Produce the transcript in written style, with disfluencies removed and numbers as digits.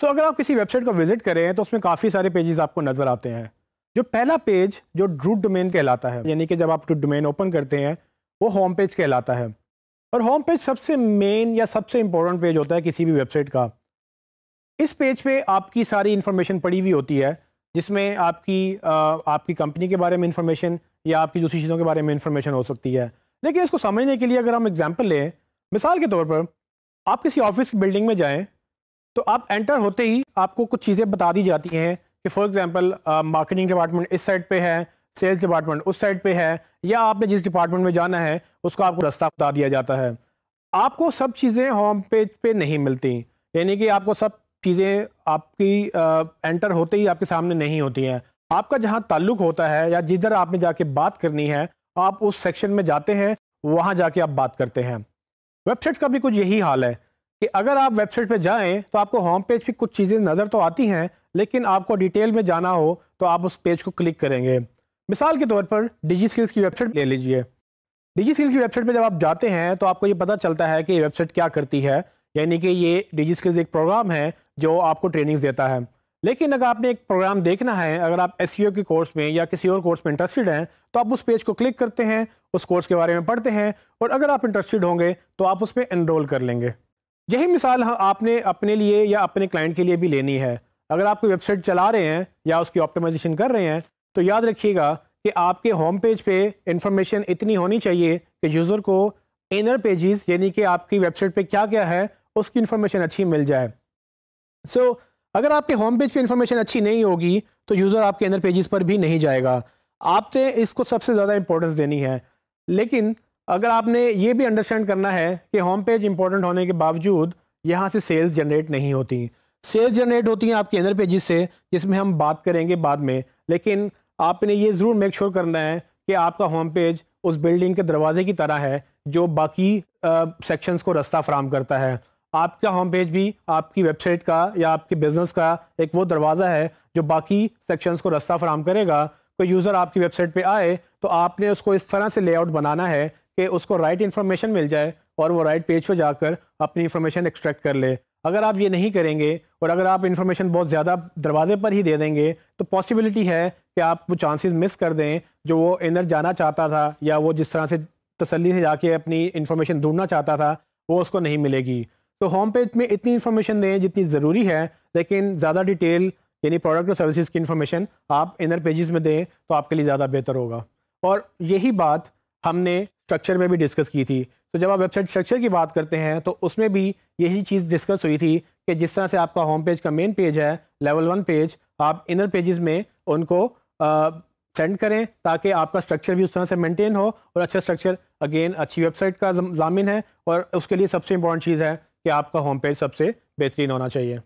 तो अगर आप किसी वेबसाइट को विजिट करें तो उसमें काफ़ी सारे पेजेस आपको नज़र आते हैं। जो पहला पेज जो रूट डोमेन कहलाता है, यानी कि जब आप रूट डोमेन ओपन करते हैं वो होम पेज कहलाता है। और होम पेज सबसे मेन या सबसे इम्पोर्टेंट पेज होता है किसी भी वेबसाइट का। इस पेज पे आपकी सारी इन्फॉर्मेशन पड़ी हुई होती है, जिसमें आपकी कंपनी के बारे में इंफॉर्मेशन या आपकी दूसरी चीज़ों के बारे में इंफॉर्मेशन हो सकती है। लेकिन इसको समझने के लिए अगर हम एग्जांपल लें, मिसाल के तौर पर आप किसी ऑफिस की बिल्डिंग में जाएं तो आप एंटर होते ही आपको कुछ चीज़ें बता दी जाती हैं कि फॉर एग्जांपल मार्केटिंग डिपार्टमेंट इस साइड पे है, सेल्स डिपार्टमेंट उस साइड पे है, या आपने जिस डिपार्टमेंट में जाना है उसका आपको रास्ता बता दिया जाता है। आपको सब चीज़ें होम पेज पे नहीं मिलती, यानी कि आपको सब चीज़ें आपकी एंटर होते ही आपके सामने नहीं होती हैं। आपका जहाँ ताल्लुक होता है या जिधर आपने जाके बात करनी है, आप उस सेक्शन में जाते हैं, वहाँ जाके आप बात करते हैं। वेबसाइट का भी कुछ यही हाल है कि अगर आप वेबसाइट पे जाएं तो आपको होम पेज पे कुछ चीज़ें नज़र तो आती हैं, लेकिन आपको डिटेल में जाना हो तो आप उस पेज को क्लिक करेंगे। मिसाल के तौर पर डिजीस्किल्स की वेबसाइट ले लीजिए। डिजीस्किल्स की वेबसाइट पर जब आप जाते हैं तो आपको ये पता चलता है कि ये वेबसाइट क्या करती है, यानी कि ये डिजीस्किल्स एक प्रोग्राम है जो आपको ट्रेनिंग्स देता है। लेकिन अगर आपने एक प्रोग्राम देखना है, अगर आप SEO के कोर्स में या किसी और कोर्स में इंटरेस्टेड हैं, तो आप उस पेज को क्लिक करते हैं, उस कोर्स के बारे में पढ़ते हैं, और अगर आप इंटरेस्टेड होंगे तो आप उस पर एनरोल कर लेंगे। यही मिसाल आपने अपने लिए या अपने क्लाइंट के लिए भी लेनी है। अगर आप कोई वेबसाइट चला रहे हैं या उसकी ऑप्टिमाइजेशन कर रहे हैं तो याद रखिएगा कि आपके होम पेज पे इंफॉर्मेशन इतनी होनी चाहिए कि यूज़र को इनर पेजेस, यानी कि आपकी वेबसाइट पे क्या क्या है, उसकी इन्फॉर्मेशन अच्छी मिल जाए। सो अगर आपके होम पेज पे इंफॉर्मेशन अच्छी नहीं होगी तो यूज़र आपके इनर पेजेस पर भी नहीं जाएगा। आपने इसको सबसे ज़्यादा इंपॉर्टेंस देनी है। लेकिन अगर आपने ये भी अंडरस्टैंड करना है कि होम पेज इंपॉर्टेंट होने के बावजूद यहाँ से सेल्स जनरेट नहीं होती। सेल्स जनरेट होती हैं आपके इनर पेजेस से, जिसमें हम बात करेंगे बाद में। लेकिन आपने ये ज़रूर मेक श्योर करना है कि आपका होम पेज उस बिल्डिंग के दरवाजे की तरह है जो बाकी सेक्शंस को रास्ता फराहम करता है। आपका होम पेज भी आपकी वेबसाइट का या आपके बिज़नेस का एक वो दरवाज़ा है जो बाकी सेक्शंस को रास्ता फराहम करेगा। कोई यूज़र आपकी वेबसाइट पे आए तो आपने उसको इस तरह से लेआउट बनाना है कि उसको राइट इन्फॉर्मेशन मिल जाए और वो राइट पेज पे जाकर अपनी इन्फॉर्मेशन एक्सट्रैक्ट कर ले। अगर आप ये नहीं करेंगे और अगर आप इन्फॉर्मेशन बहुत ज़्यादा दरवाजे पर ही दे देंगे तो पॉसिबिलिटी है कि आप वो चांसेस मिस कर दें जो वो अंदर जाना चाहता था या वो जिस तरह से तसल्ली से जाके अपनी इन्फॉर्मेशन ढूंढना चाहता था वो उसको नहीं मिलेगी। तो होम पेज में इतनी इन्फॉर्मेशन दें जितनी ज़रूरी है, लेकिन ज़्यादा डिटेल यानी प्रोडक्ट और सर्विसेज की इन्फॉर्मेशन आप इनर पेजेस में दें तो आपके लिए ज़्यादा बेहतर होगा। और यही बात हमने स्ट्रक्चर में भी डिस्कस की थी। तो जब आप वेबसाइट स्ट्रक्चर की बात करते हैं तो उसमें भी यही चीज़ डिस्कस हुई थी कि जिस तरह से आपका होम पेज का मेन पेज है, लेवल 1 पेज, आप इनर पेजेस में उनको सेंड करें ताकि आपका स्ट्रक्चर भी उस तरह से मेंटेन हो। और अच्छा स्ट्रक्चर अगेन अच्छी वेबसाइट का जामिन है, और उसके लिए सबसे इंपॉर्टेंट चीज़ है कि आपका होम पेज सबसे बेहतरीन होना चाहिए।